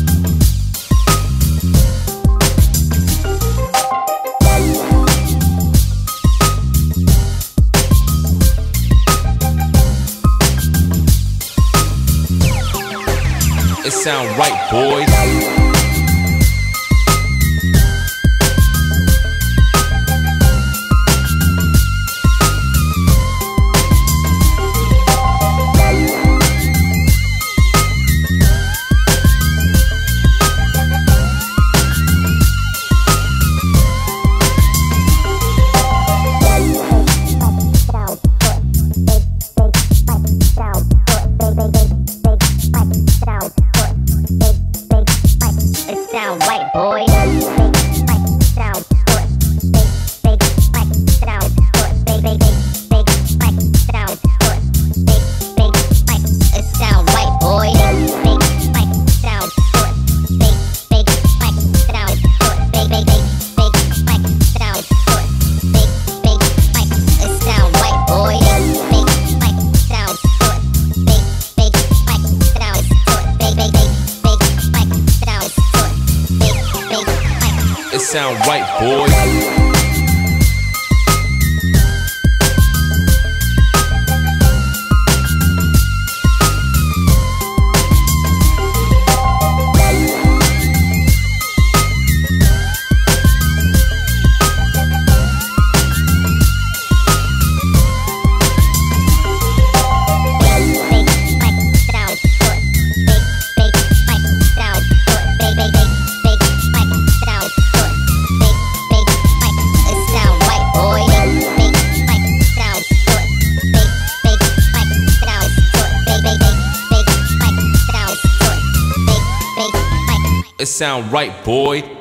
It sound right, boys. Sound right, boy. Sound big, sound big, sound big, sound right, boy. Sound big, sound big, sound sound right, boy. Sound big, sound it sound right, boys. It sound right, boy.